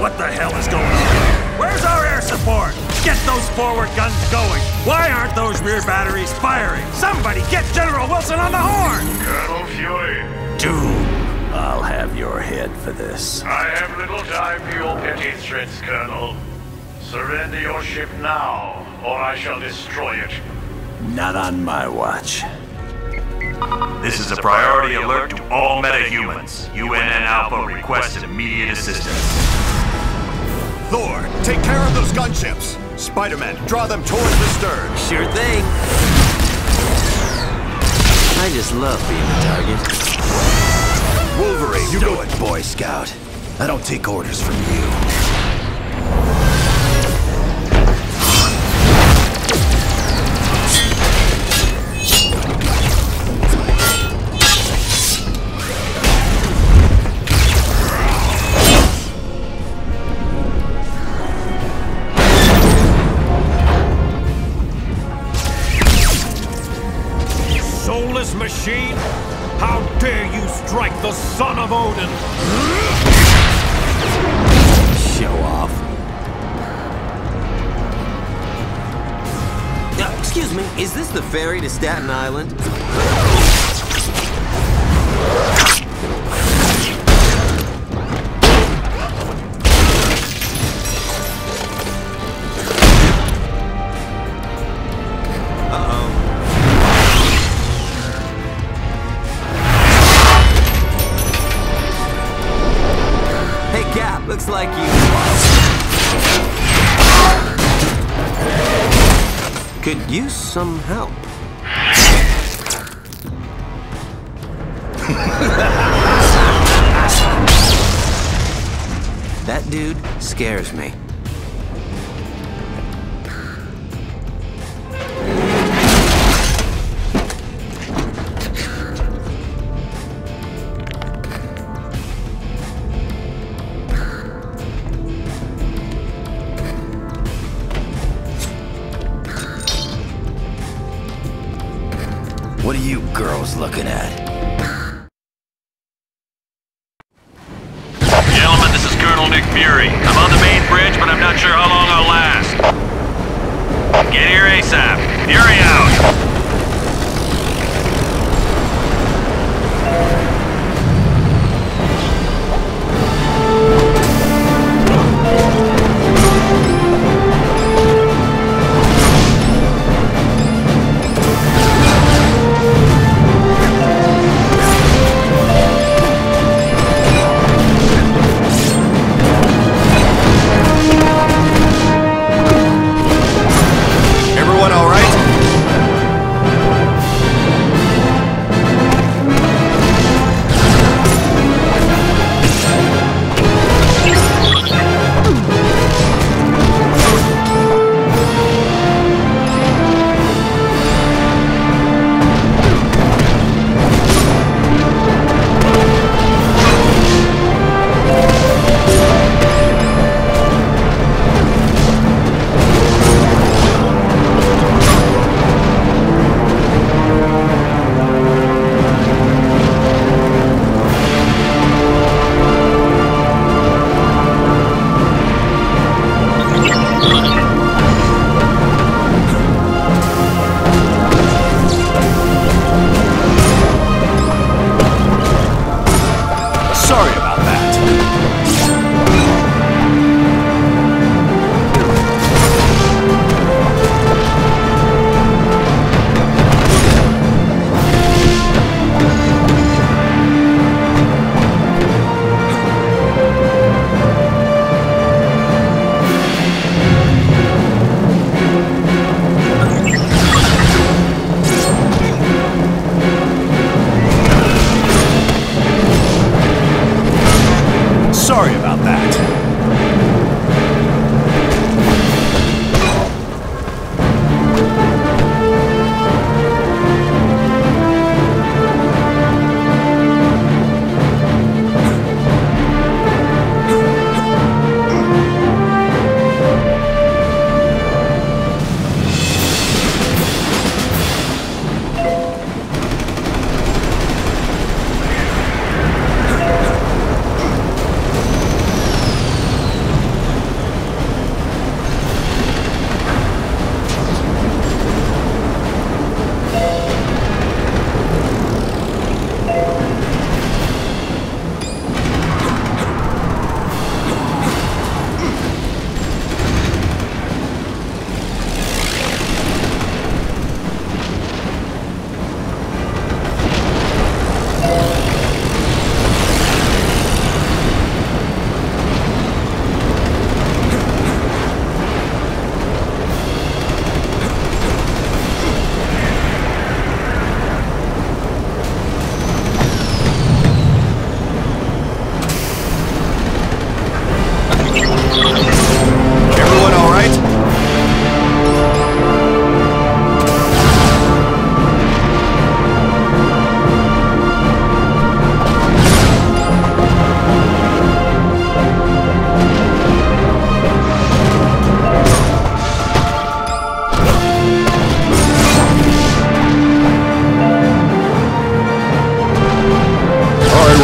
What the hell is going on? Where's our air support? Get those forward guns going. Why aren't those rear batteries firing? Somebody get General Wilson on the horn! Colonel Fury. Doom, I'll have your head for this. I have little time for your petty threats, Colonel. Surrender your ship now, or I shall destroy it. Not on my watch. This is a priority alert to all meta-humans. UN and Alpha request immediate assistance. Thor, take care of those gunships! Spider-Man, draw them towards the stern! Sure thing! I just love being a target. Wolverine, you do it, Boy Scout. I don't take orders from you. Machine? How dare you strike the son of Odin? Show off. Excuse me, is this the ferry to Staten Island? Looks like you could use some help. That dude scares me. What are you girls looking at? Gentlemen, this is Colonel Nick Fury. I'm on the main bridge, but I'm not sure how long I'll last. Get here ASAP. Fury out! Everyone all right?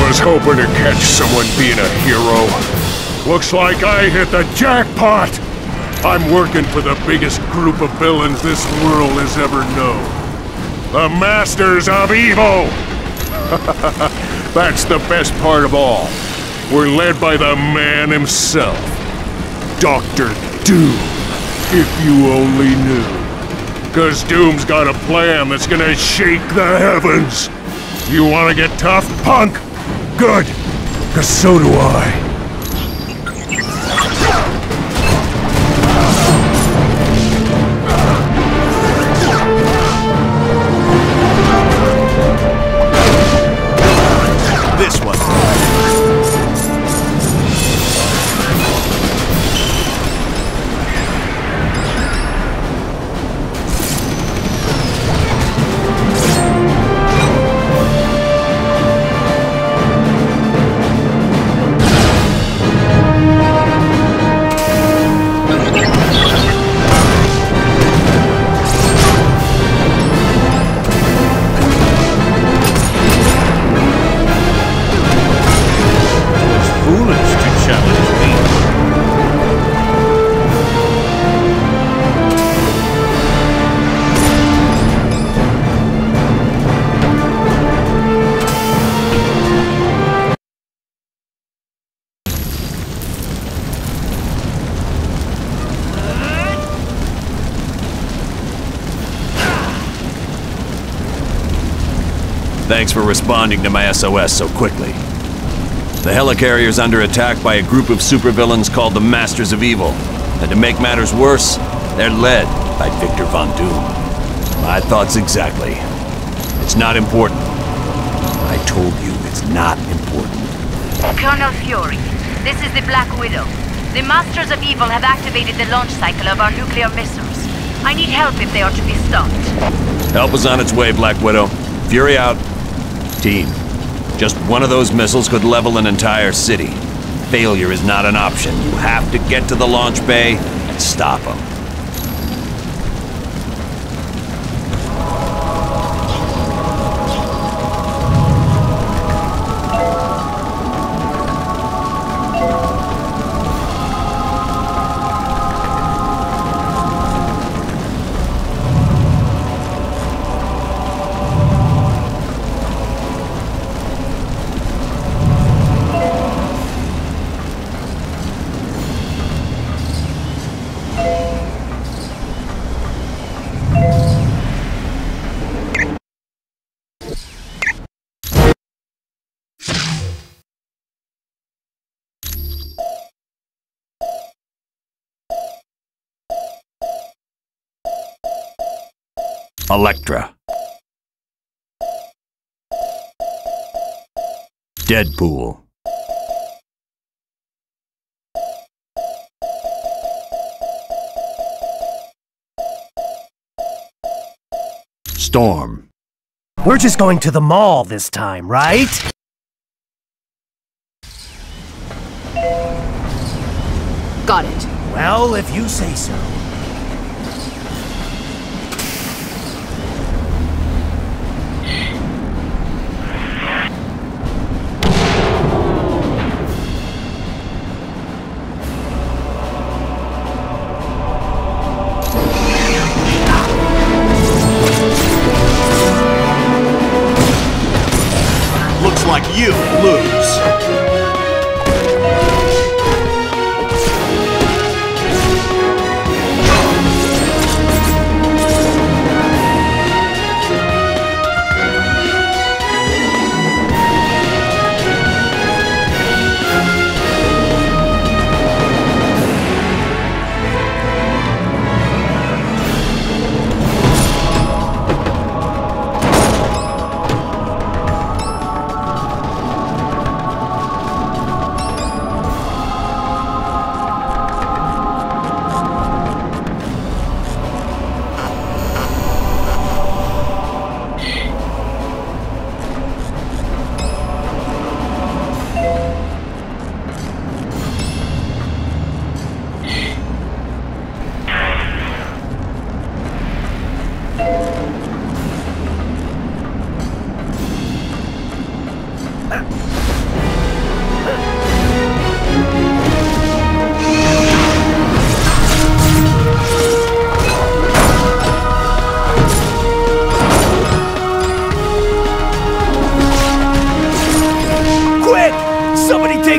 was hoping to catch someone being a hero. Looks like I hit the jackpot! I'm working for the biggest group of villains this world has ever known. The Masters of Evil! That's the best part of all. We're led by the man himself, Dr. Doom, if you only knew. 'Cause Doom's got a plan that's gonna shake the heavens. You wanna get tough, punk? Good, 'cause so do I. Thanks for responding to my SOS so quickly. The helicarrier's under attack by a group of supervillains called the Masters of Evil. And to make matters worse, they're led by Victor Von Doom. My thoughts exactly. It's not important. I told you it's not important. Colonel Fury, this is the Black Widow. The Masters of Evil have activated the launch cycle of our nuclear missiles. I need help if they are to be stopped. Help is on its way, Black Widow. Fury out. Team, just one of those missiles could level an entire city. Failure is not an option. You have to get to the launch bay and stop them. Elektra, Deadpool, Storm. We're just going to the mall this time, right? Got it. Well, if you say so. You lose.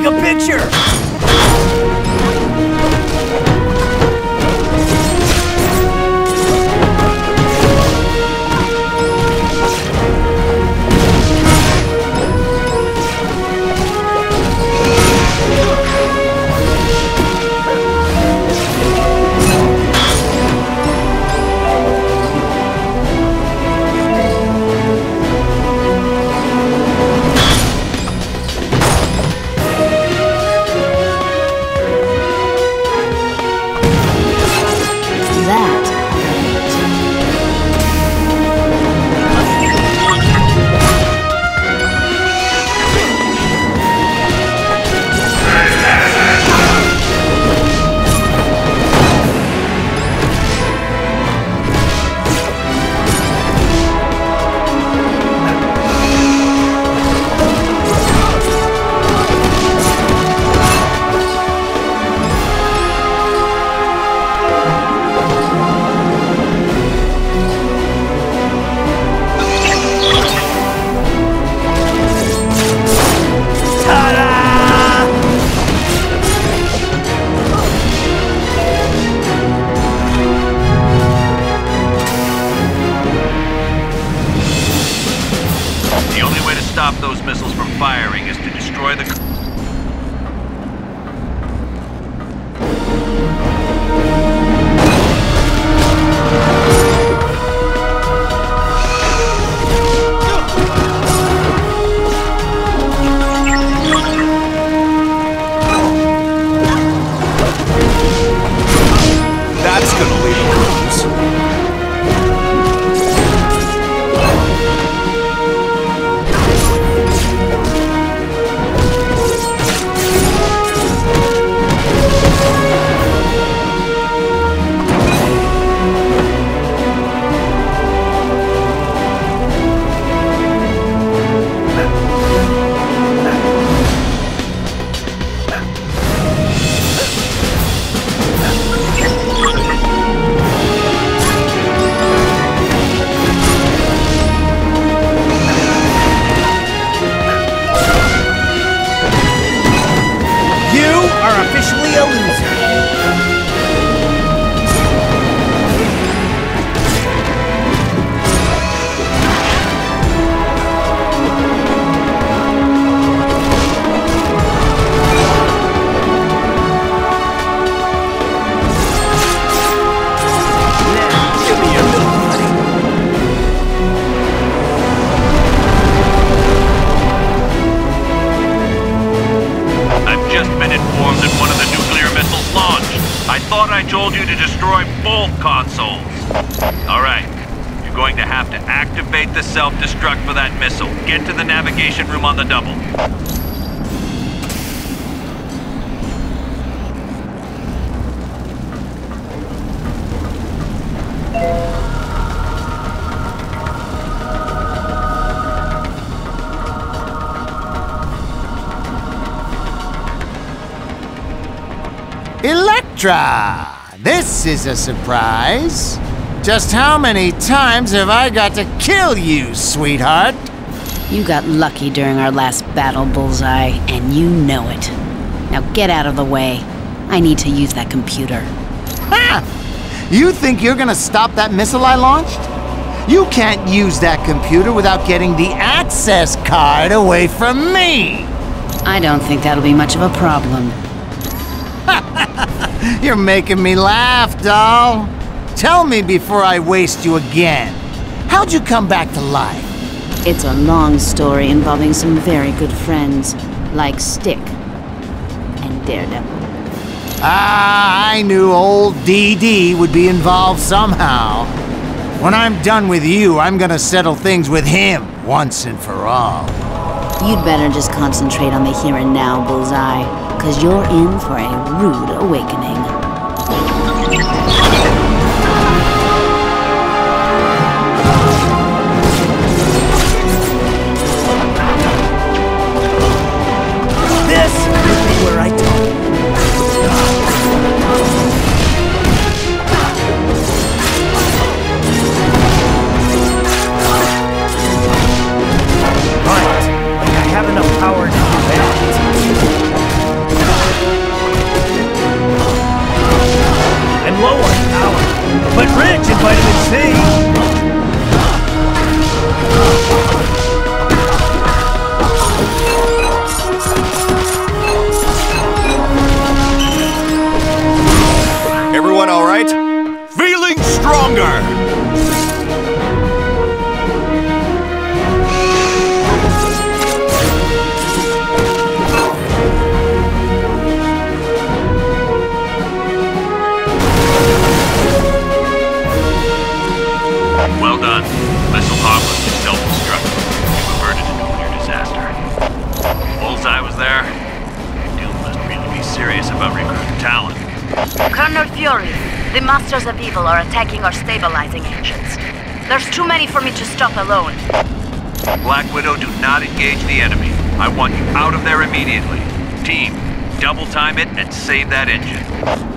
a picture! This is a surprise. Just how many times have I got to kill you, sweetheart? You got lucky during our last battle, Bullseye, and you know it. Now get out of the way. I need to use that computer. Ha! You think you're gonna stop that missile I launched? You can't use that computer without getting the access card away from me! I don't think that'll be much of a problem. You're making me laugh, doll. Tell me before I waste you again. How'd you come back to life? It's a long story involving some very good friends, like Stick and Daredevil. Ah, I knew old DD would be involved somehow. When I'm done with you, I'm gonna settle things with him once and for all. You'd better just concentrate on the here and now, Bullseye. Because you're in for a rude awakening. This is where I talk. Right, I have enough power to do that. Well done. Missile harmless and self-destructive. You've averted a nuclear disaster. Bullseye was there. Doom must really be serious about recruiting talent. Colonel Fury, the Masters of Evil are attacking our stabilizing engines. There's too many for me to stop alone. Black Widow, do not engage the enemy. I want you out of there immediately. Team, double time it and save that engine.